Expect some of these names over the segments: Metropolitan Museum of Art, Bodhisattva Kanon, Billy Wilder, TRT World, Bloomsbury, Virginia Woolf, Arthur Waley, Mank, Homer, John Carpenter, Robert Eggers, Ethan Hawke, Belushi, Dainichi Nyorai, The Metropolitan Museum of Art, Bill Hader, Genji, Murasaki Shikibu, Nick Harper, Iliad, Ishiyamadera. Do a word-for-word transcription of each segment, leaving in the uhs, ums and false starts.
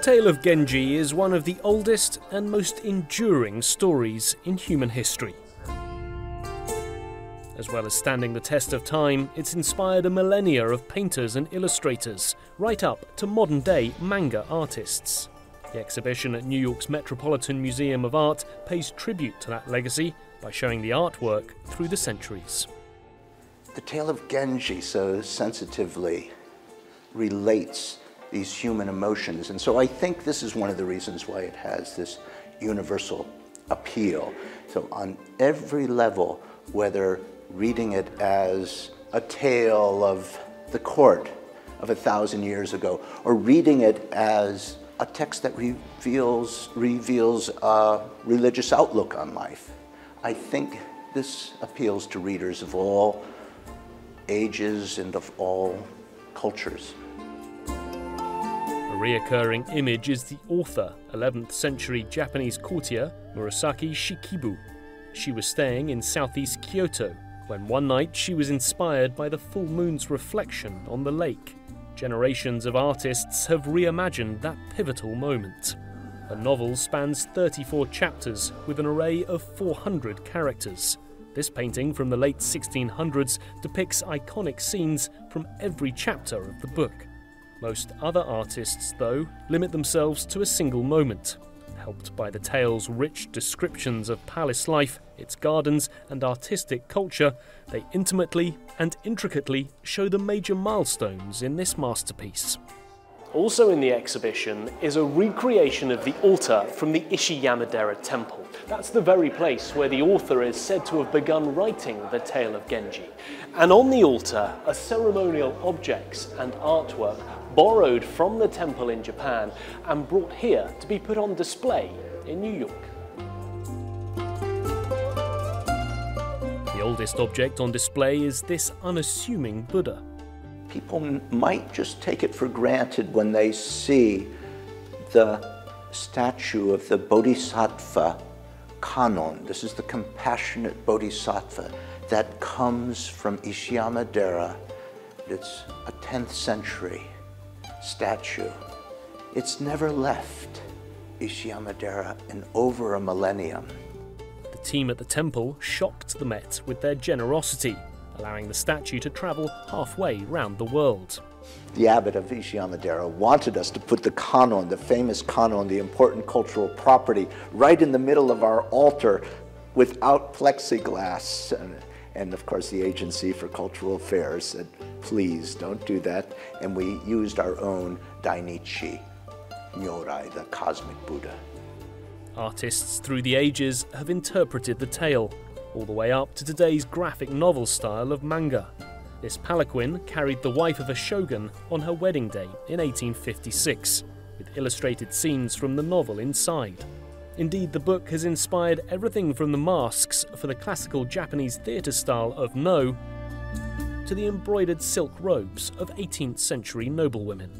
tale of Genji is one of the oldest and most enduring stories in human history. As well as standing the test of time, it's inspired a millennia of painters and illustrators, right up to modern-day manga artists. The exhibition at New York's Metropolitan Museum of Art pays tribute to that legacy by showing the artwork through the centuries. The tale of Genji so sensitively relates these human emotions, and so I think this is one of the reasons why it has this universal appeal. So on every level, whether reading it as a tale of the court of a thousand years ago, or reading it as a text that reveals, reveals a religious outlook on life, I think this appeals to readers of all ages and of all cultures. A reoccurring image is the author, eleventh century Japanese courtier Murasaki Shikibu. She was staying in southeast Kyoto when one night she was inspired by the full moon's reflection on the lake. Generations of artists have reimagined that pivotal moment. The novel spans thirty-four chapters with an array of four hundred characters. This painting from the late sixteen hundreds depicts iconic scenes from every chapter of the book. Most other artists, though, limit themselves to a single moment. Helped by the tale's rich descriptions of palace life, its gardens and artistic culture, they intimately and intricately show the major milestones in this masterpiece. Also in the exhibition is a recreation of the altar from the Ishiyamadera temple. That's the very place where the author is said to have begun writing the tale of Genji. And on the altar are ceremonial objects and artwork borrowed from the temple in Japan and brought here to be put on display in New York. The oldest object on display is this unassuming Buddha. People might just take it for granted when they see the statue of the Bodhisattva Kanon. This is the compassionate Bodhisattva that comes from Ishiyamadera. It's a tenth century statue. It's never left Ishiyamadera in over a millennium. The team at the temple shocked the Met with their generosity, allowing the statue to travel halfway round the world. The abbot of Ishiyamadera wanted us to put the Kanon, the famous Kanon, the important cultural property, right in the middle of our altar without plexiglass. And, and of course the Agency for Cultural Affairs said, please don't do that. And we used our own Dainichi Nyorai, the cosmic Buddha. Artists through the ages have interpreted the tale, all the way up to today's graphic novel style of manga. This palanquin carried the wife of a shogun on her wedding day in eighteen fifty-six, with illustrated scenes from the novel inside. Indeed, the book has inspired everything from the masks for the classical Japanese theatre style of No to the embroidered silk robes of eighteenth century noblewomen.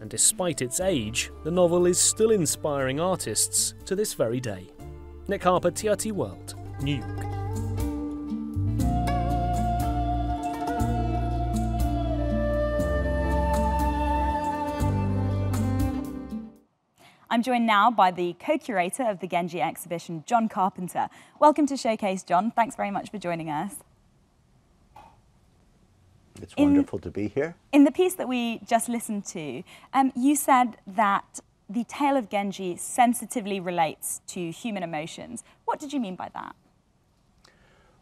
And despite its age, the novel is still inspiring artists to this very day. Nick Harper, T R T World, New York. I'm joined now by the co-curator of the Genji exhibition, John Carpenter. Welcome to Showcase, John. Thanks very much for joining us. It's in, wonderful to be here. In the piece that we just listened to, um, you said that the tale of Genji sensitively relates to human emotions. What did you mean by that?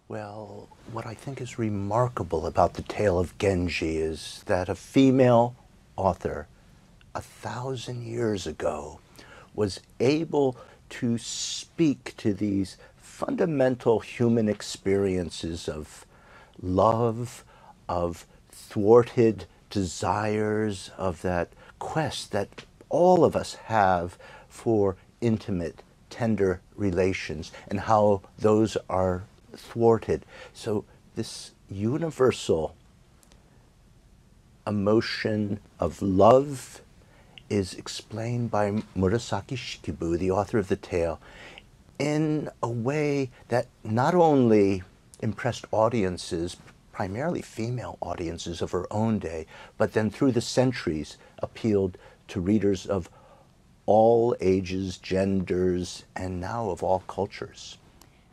Well, what I think is remarkable about the tale of Genji is that a female author a thousand years ago was able to speak to these fundamental human experiences of love, of thwarted desires, of that quest that all of us have for intimate, tender relations, and how those are thwarted. So this universal emotion of love is explained by Murasaki Shikibu, the author of the tale, in a way that not only impressed audiences, primarily female audiences of her own day, but then through the centuries appealed to readers of all ages, genders, and now of all cultures.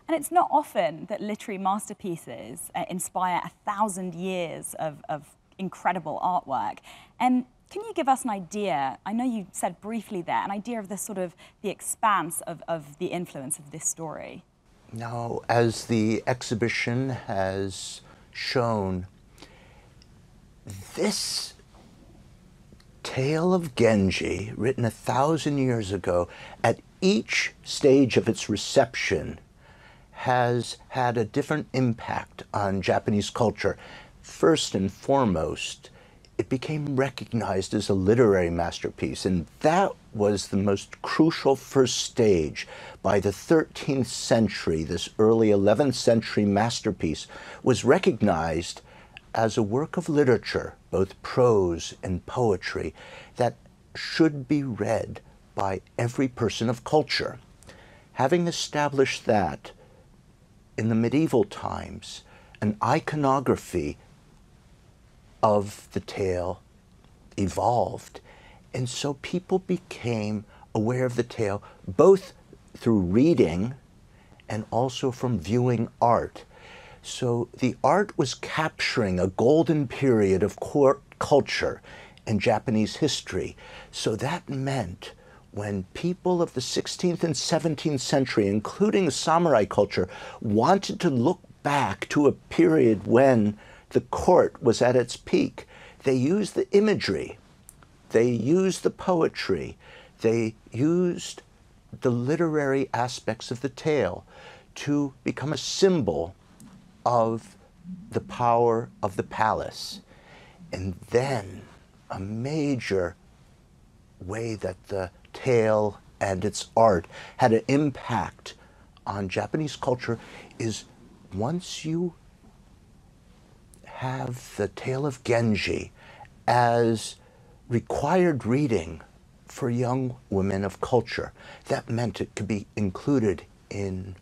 And it's not often that literary masterpieces uh, inspire a thousand years of, of incredible artwork. Um, can you give us an idea, I know you said briefly there, an idea of the sort of the expanse of, of the influence of this story? Now, as the exhibition has shown, this tale of Genji, written a thousand years ago, at each stage of its reception, has had a different impact on Japanese culture. First and foremost, it became recognized as a literary masterpiece, and that was the most crucial first stage. By the thirteenth century, this early eleventh century masterpiece was recognized as a work of literature, both prose and poetry, that should be read by every person of culture. Having established that, in the medieval times, an iconography of the tale evolved, and so people became aware of the tale both through reading and also from viewing art. So the art was capturing a golden period of core culture and Japanese history. So that meant when people of the sixteenth and seventeenth century, including samurai culture, wanted to look back to a period when the court was at its peak, they used the imagery, they used the poetry, they used the literary aspects of the tale to become a symbol of the power of the palace. And then a major way that the tale and its art had an impact on Japanese culture is once you have the tale of Genji as required reading for young women of culture. That meant it could be included in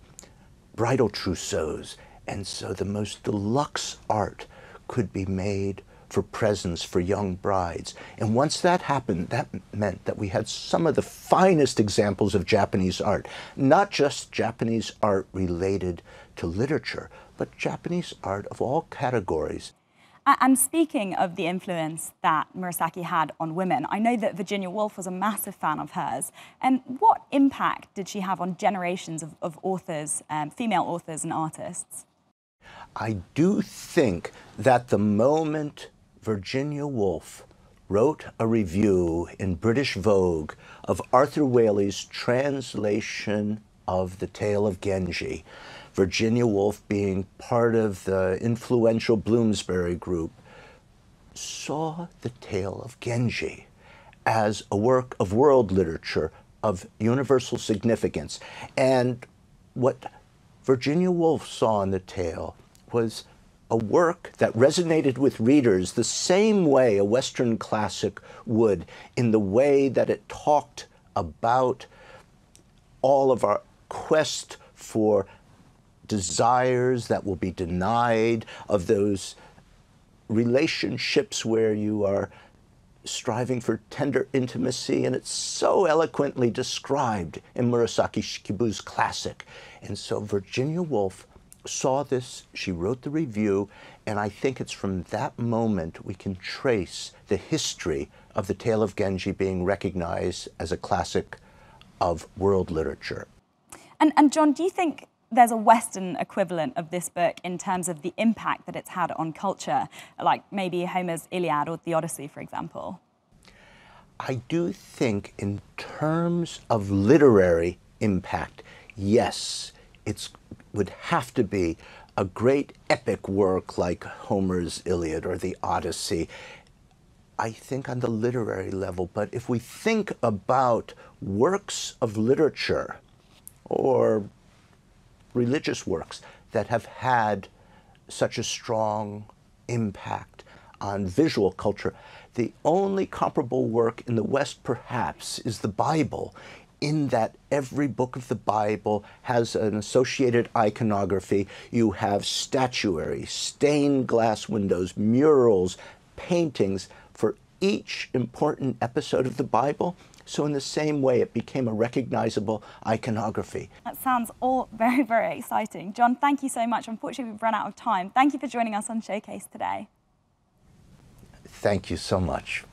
bridal trousseaus, and so the most deluxe art could be made for presents for young brides. And once that happened, that meant that we had some of the finest examples of Japanese art, not just Japanese art related to literature, but Japanese art of all categories. And speaking of the influence that Murasaki had on women, I know that Virginia Woolf was a massive fan of hers. And what impact did she have on generations of, of authors, um, female authors and artists? I do think that the moment Virginia Woolf wrote a review in British Vogue of Arthur Waley's translation of The Tale of Genji, Virginia Woolf, being part of the influential Bloomsbury group, saw the tale of Genji as a work of world literature of universal significance. And what Virginia Woolf saw in the tale was a work that resonated with readers the same way a Western classic would, in the way that it talked about all of our quest for desires that will be denied, of those relationships where you are striving for tender intimacy, and it's so eloquently described in Murasaki Shikibu's classic. And so Virginia Woolf saw this, she wrote the review, and I think it's from that moment we can trace the history of the Tale of Genji being recognized as a classic of world literature. And, and John, do you think there's a Western equivalent of this book in terms of the impact that it's had on culture, like maybe Homer's Iliad or the Odyssey, for example? I do think in terms of literary impact, yes, it would have to be a great epic work like Homer's Iliad or the Odyssey, I think on the literary level. But if we think about works of literature or religious works that have had such a strong impact on visual culture, the only comparable work in the West, perhaps, is the Bible, in that every book of the Bible has an associated iconography. You have statuary, stained glass windows, murals, paintings for each important episode of the Bible. So in the same way, it became a recognizable iconography. That sounds all very, very exciting. John, thank you so much. Unfortunately, we've run out of time. Thank you for joining us on Showcase today. Thank you so much.